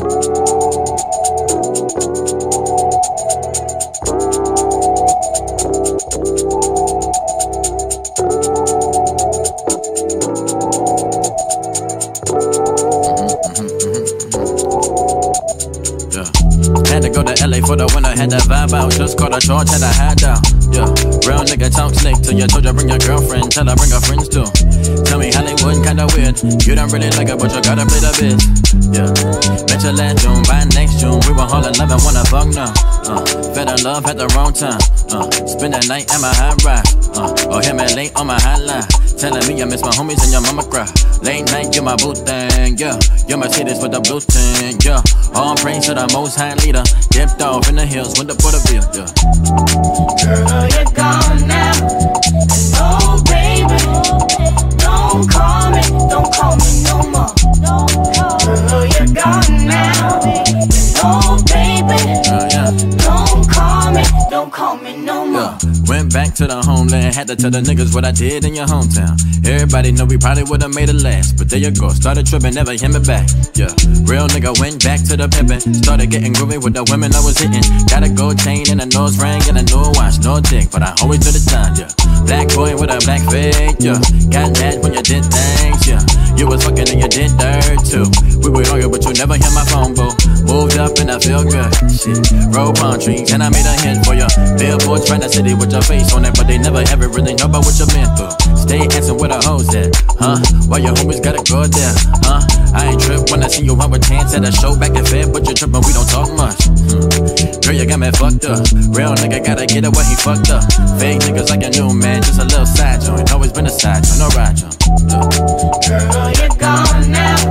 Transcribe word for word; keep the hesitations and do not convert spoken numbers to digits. Had to go to L A for the winter, had that vibe out. Just caught a charge, had a hide down. Yeah, real nigga talk slick till you told you bring your girlfriend. Tell her bring her friends too. Tell me Hollywood kinda weird. You don't really like it, but you gotta play the bitch. Yeah, met you last June, by next June we were all in love and wanna fuck now. Uh, fell in love at the wrong time. Uh, spend the night at my high ride. Uh, or him and late on my hotline. Telling me I miss my homies and your mama cry. Late night, you're my boo thing, yeah. You're my cities with the blue tint, yeah. All praise to the most high leader. Dipped off in the hills with the Porterville, yeah. Girl, you're gone now. Oh, baby, don't call me, don't call me no more. Girl, you're gone now. Oh, baby, uh, yeah. Don't call me, don't call me no more. Yeah. Went back to the homeland, had to tell the niggas what I did in your hometown. Everybody know we probably would've made it last, but there you go, started tripping, never hit me back. Yeah, real nigga went back to the pimpin', started getting groovy with the women I was hitting. Got a gold chain and a nose ring and a new watch, no dick, but I always do the time. Yeah, black boy with a black fade. Yeah, got mad when you did things. Yeah, you was fucking and you did dirt too. We would argue, but you never hear my phone boo. Moved up and I feel good. Shit, roll palm trees and I made a hit for ya. Billboards around the city with your face on it, but they never ever really know about what you've been through. Stay answering where the hoes at, huh? Why your homies gotta go there, huh? I ain't trip when I see you out with Chance at a show back in Fed, but you trippin', we don't talk much. Hmm. Girl, you got me fucked up. Real nigga gotta get it when he fucked up. Fake niggas like a new man, just a little side joint. Always been a side joint, no ride joint. Girl, you're gone now.